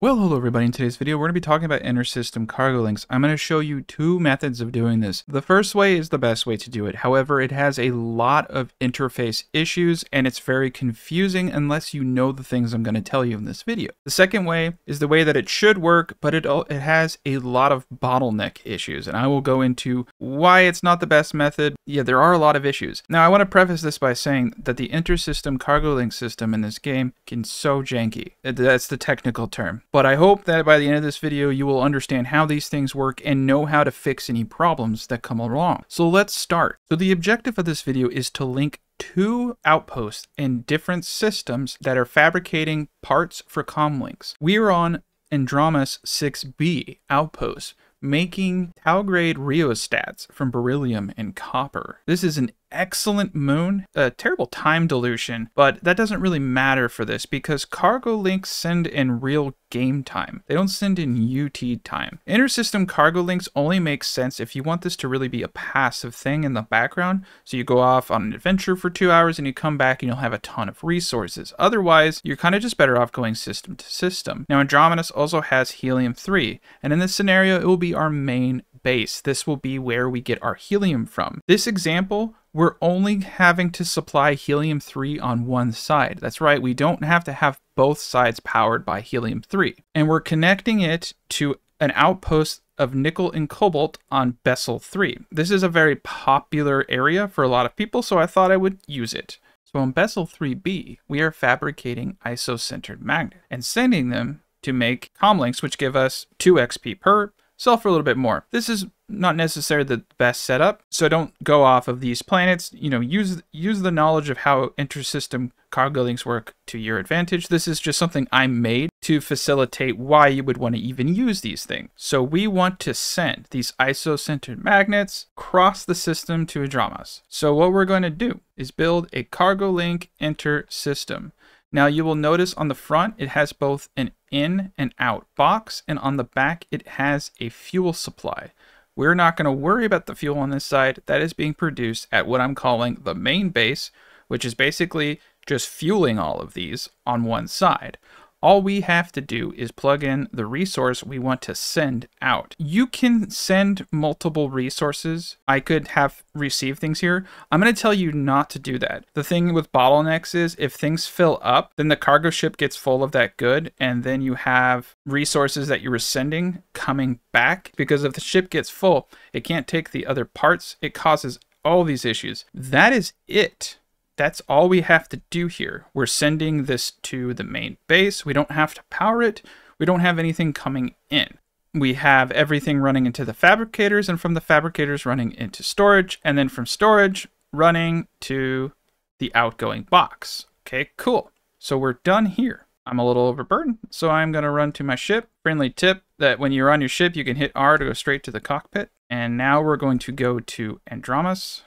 Well, hello everybody. In today's video, we're going to be talking about inter-system cargo links. I'm going to show you two methods of doing this. The first way is the best way to do it. However, it has a lot of interface issues and it's very confusing unless you know the things I'm going to tell you in this video. The second way is the way that it should work, but it has a lot of bottleneck issues, and I will go into why it's not the best method. Yeah, there are a lot of issues. Now, I want to preface this by saying that the inter-system cargo link system in this game can be so janky. That's the technical term. But I hope that by the end of this video, you will understand how these things work and know how to fix any problems that come along. So let's start. So the objective of this video is to link two outposts in different systems that are fabricating parts for comlinks. We are on Andromas 6B outpost, making tau-grade rheostats from beryllium and copper. This is an excellent moon, a terrible time dilution, but that doesn't really matter for this because cargo links send in real game time. They don't send in UT time. Inter-system cargo links only make sense if you want this to really be a passive thing in the background. So you go off on an adventure for 2 hours and you come back and you'll have a ton of resources. Otherwise, you're kind of just better off going system to system. Now, Andromas also has helium-3, and in this scenario, it will be our main base. This will be where we get our helium from. This example, we're only having to supply helium-3 on one side. That's right, we don't have to have both sides powered by helium-3. And we're connecting it to an outpost of nickel and cobalt on Bessel III. This is a very popular area for a lot of people, so I thought I would use it. So on Bessel IIIb, we are fabricating isocentered magnets and sending them to make comlinks, which give us 2 XP per, sell for a little bit more. This is not necessarily the best setup, so don't go off of these planets. You know, use the knowledge of how inter-system cargo links work to your advantage. This is just something I made to facilitate why you would want to even use these things. So we want to send these isocentered magnets across the system to Andromas. So what we're going to do is build a cargo link inter-system. Now you will notice on the front, it has both an in and out box, and on the back, it has a fuel supply. We're not going to worry about the fuel on this side. That is being produced at what I'm calling the main base, which is basically just fueling all of these on one side. All we have to do is plug in the resource we want to send out. You can send multiple resources. I could have received things here. I'm going to tell you not to do that. The thing with bottlenecks is if things fill up, then the cargo ship gets full of that good, and then you have resources that you were sending coming back. Because if the ship gets full, it can't take the other parts. It causes all these issues. That is it. That's all we have to do here. We're sending this to the main base. We don't have to power it. We don't have anything coming in. We have everything running into the fabricators, and from the fabricators running into storage, and then from storage running to the outgoing box. Okay, cool. So we're done here. I'm a little overburdened, so I'm gonna run to my ship. Friendly tip that when you're on your ship, you can hit R to go straight to the cockpit. And now we're going to go to Andromas.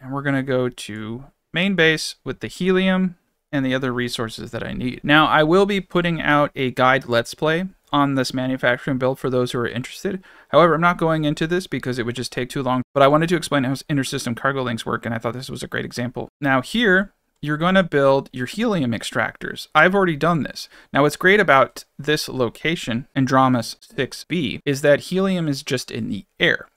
And we're going to go to main base with the helium and the other resources that I need. Now, I will be putting out a guide let's play on this manufacturing build for those who are interested. However, I'm not going into this because it would just take too long, but I wanted to explain how inter-system cargo links work, and I thought this was a great example. Now here, you're going to build your helium extractors. I've already done this. Now, what's great about this location, Andromas 6B, is that helium is just in the air.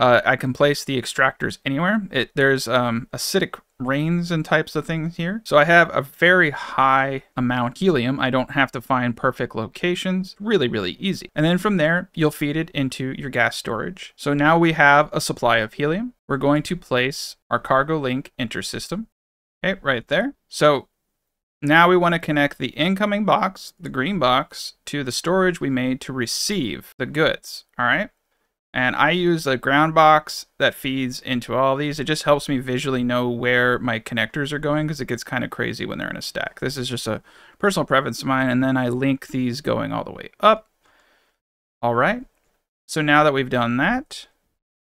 I can place the extractors anywhere. There's acidic rains and types of things here. So I have a very high amount helium. I don't have to find perfect locations. Really, really easy. And then from there, you'll feed it into your gas storage. So now we have a supply of helium. We're going to place our cargo link inter-system. Okay, right there. So now we want to connect the incoming box, the green box, to the storage we made to receive the goods. All right. And I use a ground box that feeds into all these. It just helps me visually know where my connectors are going because it gets kind of crazy when they're in a stack. This is just a personal preference of mine. And then I link these going all the way up. All right. So now that we've done that,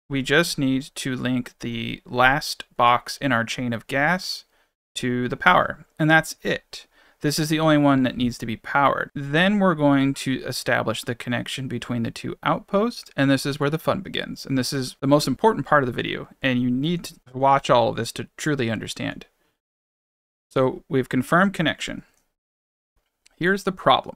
we just need to link the last box in our chain of gas to the power. And that's it. This is the only one that needs to be powered. Then we're going to establish the connection between the two outposts, and this is where the fun begins. And this is the most important part of the video, and you need to watch all of this to truly understand. So we've confirmed connection. here's the problem.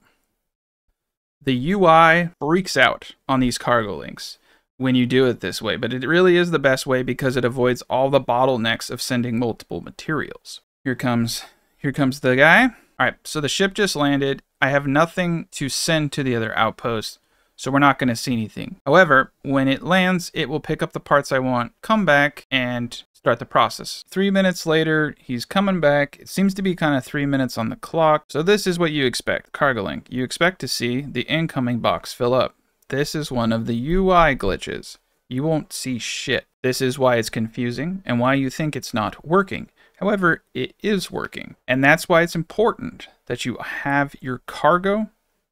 The UI freaks out on these cargo links when you do it this way, but it really is the best way because it avoids all the bottlenecks of sending multiple materials. Here comes the guy. All right, so the ship just landed. I have nothing to send to the other outpost, so we're not going to see anything. However, when it lands, it will pick up the parts I want, come back, and start the process. 3 minutes later, he's coming back. It seems to be kind of 3 minutes on the clock. So this is what you expect. Cargo link. You expect to see the incoming box fill up. This is one of the UI glitches. You won't see shit. This is why it's confusing and why you think it's not working. However, it is working. And that's why it's important that you have your cargo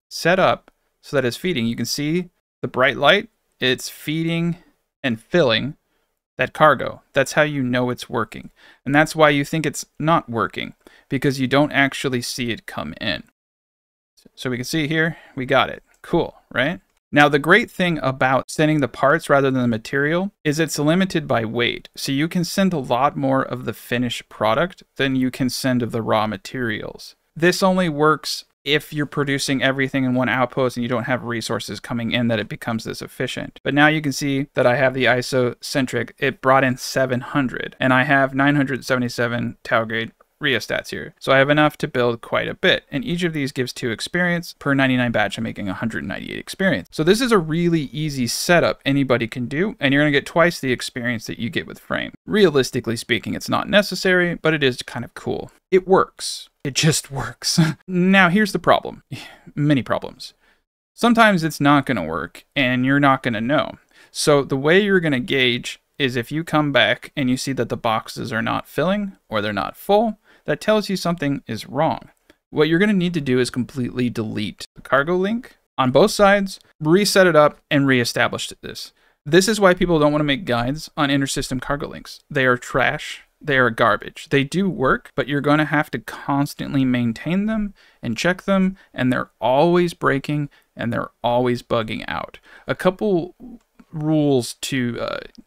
set up so that it's feeding. You can see the bright light. It's feeding and filling that cargo. That's how you know it's working. And that's why you think it's not working, because you don't actually see it come in. So we can see here, we got it. Cool, right? Now, the great thing about sending the parts rather than the material is it's limited by weight. So you can send a lot more of the finished product than you can send of the raw materials. This only works if you're producing everything in one outpost and you don't have resources coming in, that it becomes this efficient. But now you can see that I have the isocentric. It brought in 700 and I have 977 tau-grade rheostats here. So I have enough to build quite a bit. And each of these gives 2 experience. Per 99 batch, I'm making 198 experience. So this is a really easy setup anybody can do. And you're going to get twice the experience that you get with Frame. Realistically speaking, it's not necessary, but it is kind of cool. It works. It just works. Now here's the problem. Many problems. Sometimes it's not going to work and you're not going to know. So the way you're going to gauge is if you come back and you see that the boxes are not filling or they're not full, that tells you something is wrong. What you're going to need to do is completely delete the cargo link on both sides, reset it up, and reestablish this. This is why people don't want to make guides on intersystem cargo links. They are trash. They are garbage. They do work, but you're going to have to constantly maintain them and check them, and they're always breaking and they're always bugging out. A couple rules to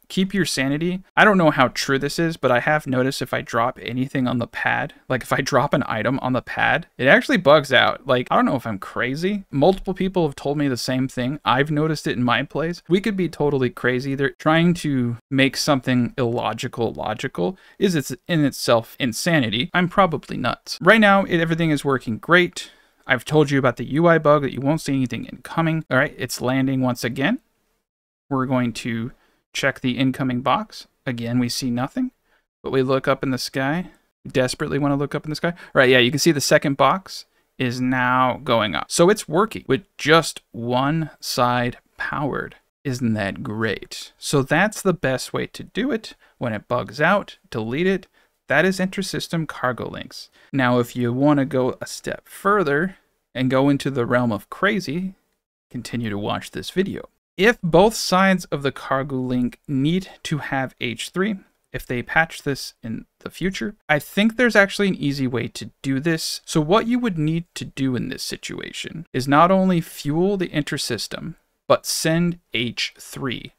keep your sanity. I don't know how true this is, but I have noticed if I drop anything on the pad, like if I drop an item on the pad, it actually bugs out. Like, I don't know if I'm crazy. Multiple people have told me the same thing. I've noticed it in my place. We could be totally crazy. They're trying to make something illogical logical. Is it in itself insanity? I'm probably nuts. Right now, everything is working great. I've told you about the UI bug that you won't see anything incoming. All right, it's landing once again. We're going to check the incoming box. Again, we see nothing, but we look up in the sky. We desperately want to look up in the sky. All right, yeah, you can see the second box is now going up. So it's working with just one side powered. Isn't that great? So that's the best way to do it. When it bugs out, delete it. That is intersystem cargo links. Now, if you want to go a step further and go into the realm of crazy, continue to watch this video. If both sides of the cargo link need to have H3, if they patch this in the future, I think there's actually an easy way to do this. So what you would need to do in this situation is not only fuel the intersystem, but send H3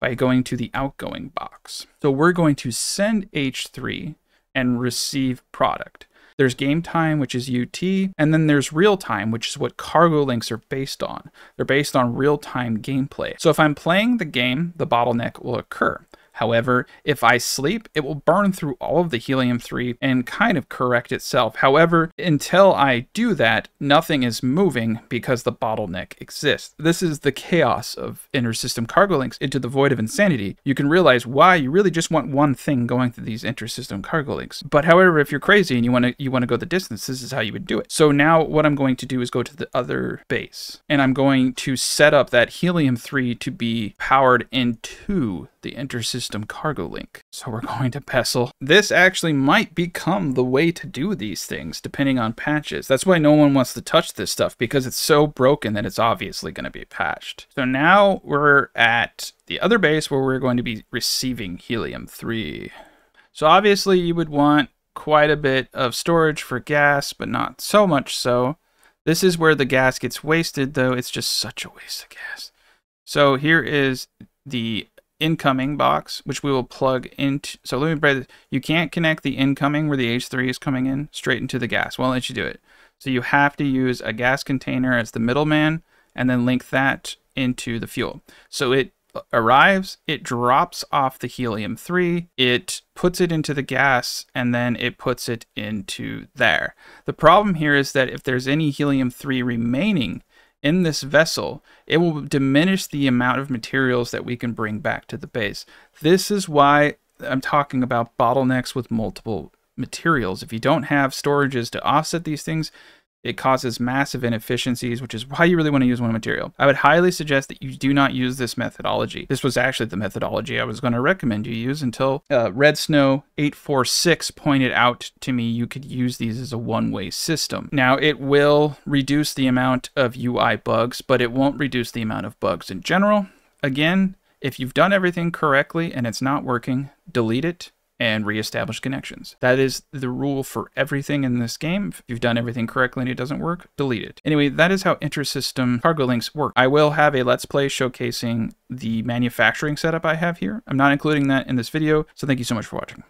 by going to the outgoing box. So we're going to send H3 and receive product. There's game time, which is UT, and then there's real time, which is what cargo links are based on. They're based on real time gameplay. So if I'm playing the game, the bottleneck will occur. However, if I sleep, it will burn through all of the helium-3 and kind of correct itself. However, until I do that, nothing is moving because the bottleneck exists. This is the chaos of intersystem cargo links into the void of insanity. You can realize why you really just want one thing going through these intersystem cargo links. But however, if you're crazy and you want to go the distance, this is how you would do it. So now what I'm going to do is go to the other base, and I'm going to set up that helium-3 to be powered into the intersystem cargo link. So we're going to Bessel. This actually might become the way to do these things depending on patches. That's why no one wants to touch this stuff, because it's so broken that it's obviously going to be patched. So now we're at the other base where we're going to be receiving helium-3. So obviously you would want quite a bit of storage for gas, but not so much so. This is where the gas gets wasted though. It's just such a waste of gas. So here is the incoming box, which we will plug into. So let me break this. You can't connect the incoming where the H3 is coming in straight into the gas. Won't let you do it. So you have to use a gas container as the middleman and then link that into the fuel. So it arrives, it drops off the helium-3, it puts it into the gas, and then it puts it into there. The problem here is that if there's any helium-3 remaining in this vessel, it will diminish the amount of materials that we can bring back to the base. This is why I'm talking about bottlenecks with multiple materials. If you don't have storages to offset these things, it causes massive inefficiencies, which is why you really want to use one material. I would highly suggest that you do not use this methodology. This was actually the methodology I was going to recommend you use until RedSnow846 pointed out to me you could use these as a one-way system. Now, it will reduce the amount of UI bugs, but it won't reduce the amount of bugs in general. Again, if you've done everything correctly and it's not working, delete it and reestablish connections. That is the rule for everything in this game. If you've done everything correctly and it doesn't work, delete it. Anyway, that is how intersystem cargo links work. I will have a Let's Play showcasing the manufacturing setup I have here. I'm not including that in this video, so thank you so much for watching.